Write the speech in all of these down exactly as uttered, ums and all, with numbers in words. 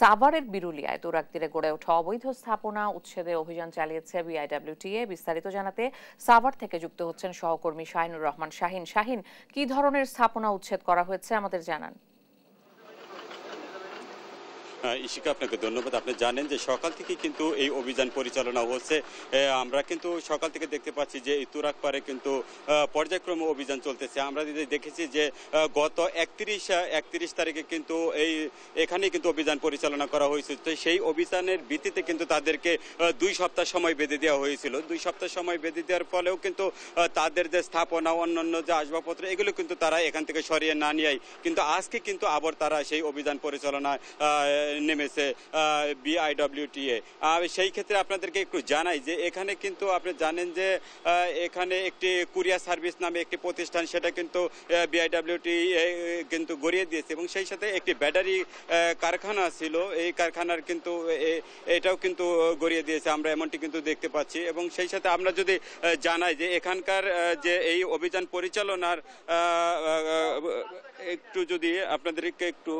সাভারের বিরুলিয়ায় তুরাগ তীরে গড়ে ওঠা অবৈধ স্থাপনা উচ্ছেদে অভিযান চালিয়েছে বিআইডব্লিউটিএ। বিস্তারিত জানাতে সাভার থেকে যুক্ত হচ্ছেন সহকর্মী শাহিনুর রহমান শাহিন। শাহিন, কি ধরনের স্থাপনা উচ্ছেদ করা হয়েছে আমাদের জানান। ইশিকা, আপনাকে ধন্যবাদ। আপনি জানেন যে সকাল থেকে কিন্তু এই অভিযান পরিচালনা হচ্ছে। আমরা কিন্তু সকাল থেকে দেখতে পাচ্ছি যে তুরাগ পারে কিন্তু পর্যায়ক্রমে অভিযান চলতেছে। আমরা দেখেছি যে গত একত্রিশ একত্রিশ তারিখে কিন্তু এই এখানে কিন্তু অভিযান পরিচালনা করা হয়েছিল। তো সেই অভিযানের ভিত্তিতে কিন্তু তাদেরকে দুই সপ্তাহ সময় বেঁধে দেওয়া হয়েছিল। দুই সপ্তাহ সময় বেঁধে দেওয়ার ফলেও কিন্তু তাদের যে স্থাপনা, অন্যান্য যে আসবাবপত্র, এগুলো কিন্তু তারা এখান থেকে সরিয়ে না নিয়ে কিন্তু আজকে কিন্তু আবার তারা সেই অভিযান পরিচালনা নেমেছে বিআইডব্লিউটিএ। সেই ক্ষেত্রে আপনাদেরকে একটু জানাই যে এখানে কিন্তু আপনি জানেন যে এখানে একটি কুরিয়ার সার্ভিস নামে একটি প্রতিষ্ঠান, সেটা কিন্তু বিআইডব্লিউটিএ কিন্তু গড়িয়ে দিয়েছে। এবং সেই সাথে একটি ব্যাটারি কারখানা ছিল, এই কারখানার কিন্তু এটাও কিন্তু গড়িয়ে দিয়েছে, আমরা এমনটি কিন্তু দেখতে পাচ্ছি। এবং সেই সাথে আমরা যদি জানাই যে এখানকার যে এই অভিযান পরিচালনার একটু যদি আপনাদেরকে একটু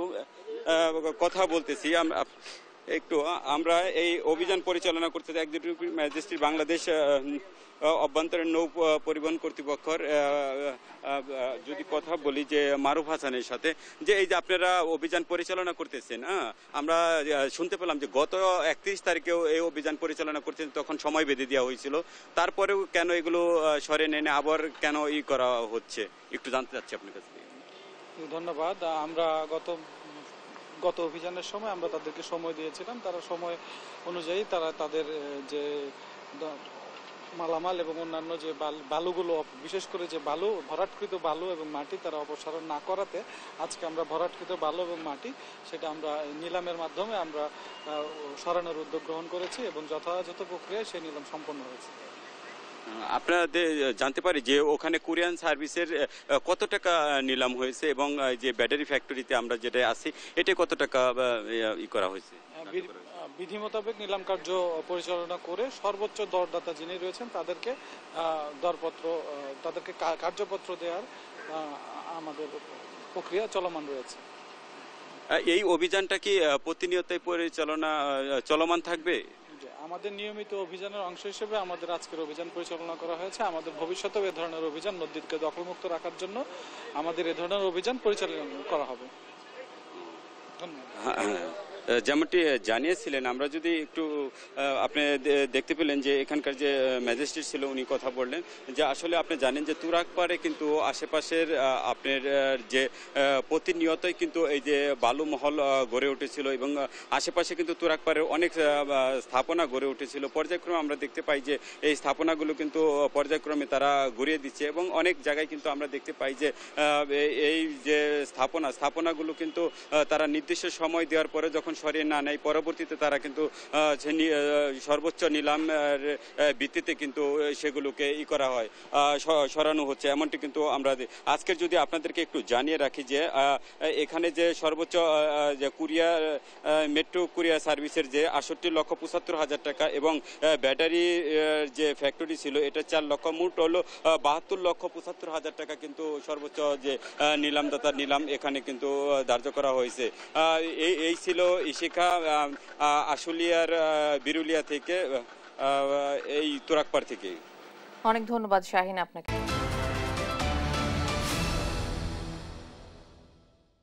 কথা বলতেছি, একটু আমরা এই অভিযান পরিচালনা করতেছি এক্সিকিউটিভ ম্যাজিস্ট্রেট বাংলাদেশ অভ্যন্তরীণ নৌ পরিবহন কর্তৃপক্ষের, যদি কথা বলি যে মারুফ হাসানের সাথে, যে এই যে আপনারা অভিযান পরিচালনা করতেছেন, হ্যাঁ আমরা শুনতে পেলাম যে গত একত্রিশ তারিখেও এই অভিযান পরিচালনা করতেন, তখন সময় বেঁধে দেওয়া হয়েছিল, তারপরেও কেন এগুলো সরে নেনে আবার কেন ই করা হচ্ছে, একটু জানতে চাচ্ছি আপনার কাছে। ধন্যবাদ। আমরা গত গত অভিযানের সময় আমরা তাদেরকে সময় দিয়েছিলাম, তারা সময় অনুযায়ী তারা তাদের যে মালামাল এবং অন্যান্য যে বালুগুলো, বিশেষ করে যে বালু, ভরাটকৃত বালু এবং মাটি তারা অপসারণ না করাতে আজকে আমরা ভরাটকৃত বালু এবং মাটি সেটা আমরা নিলামের মাধ্যমে আমরা সরানোর উদ্যোগ গ্রহণ করেছি এবং যথাযথ প্রক্রিয়ায় সেই নিলাম সম্পন্ন হয়েছে। আপনাদের জানতে পারি যে ওখানে কোরিয়ান সার্ভিসের কত টাকা নিলাম হয়েছে এবং যে ব্যাটারি ফ্যাক্টরিতে আমরা যেটা আছি এটা কত টাকা ই করা হয়েছে? বিধি মোতাবেক নিলাম কার্য পরিচালনা করে সর্বোচ্চ দরদাতা যিনি রয়েছেন তাদেরকে দরপত্র, তাদেরকে কার্যপত্র দেওয়ার আমাদের প্রক্রিয়া চলমান রয়েছে। এই অভিযানটা কি প্রতিনিয়তই পরিচালনা চলমান থাকবে? আমাদের নিয়মিত অভিযানের অংশ হিসেবে আমাদের আজকের অভিযান পরিচালনা করা হয়েছে। আমাদের ভবিষ্যতেও এ ধরনের অভিযান, নদীকে দখলমুক্ত রাখার জন্য আমাদের এ ধরনের অভিযান পরিচালনা করা হবে। ধন্যবাদ। যেমনটি জানিয়েছিলেন, আমরা যদি একটু আপনি দেখতে পেলেন যে এখানকার যে ম্যাজিস্ট্রেট ছিল উনি কথা বললেন যে আসলে আপনি জানেন যে তুরাগ পাড়ে কিন্তু আশেপাশের আপনার যে প্রতিনিয়তই কিন্তু এই যে বালুমহল গড়ে উঠেছিল এবং আশেপাশে কিন্তু তুরাগ পাড়ের অনেক স্থাপনা গড়ে উঠেছিল। পর্যায়ক্রমে আমরা দেখতে পাই যে এই স্থাপনাগুলো কিন্তু পর্যায়ক্রমে তারা গড়িয়ে দিচ্ছে এবং অনেক জায়গায় কিন্তু আমরা দেখতে পাই যে এই যে স্থাপনা স্থাপনাগুলো কিন্তু তারা নির্দিষ্ট সময় দেওয়ার পরে যখন সরিয়ে না নেয়, পরবর্তীতে তারা কিন্তু সর্বোচ্চ নিলামের ভিত্তিতে কিন্তু সেগুলোকে ই করা হয়, সরানো হচ্ছে, এমনটি কিন্তু আমরা আজকের যদি আপনাদেরকে একটু জানিয়ে রাখি যে এখানে যে সর্বোচ্চ যে কুরিয়া মেট্রো কুরিয়া সার্ভিসের যে আটষট্টি লক্ষ পঁচাত্তর হাজার টাকা এবং ব্যাটারি যে ফ্যাক্টরি ছিল এটা চার লক্ষ, মোট হলো বাহাত্তর লক্ষ পঁচাত্তর হাজার টাকা কিন্তু সর্বোচ্চ যে নিলামদাতা নিলাম এখানে কিন্তু ধার্য করা হয়েছে। এই এই ছিল ইশিকা, আশুলিয়ার বিরুলিয়া থেকে, এই তুরাগ পাড় থেকে। অনেক ধন্যবাদ শাহিন আপনাকে।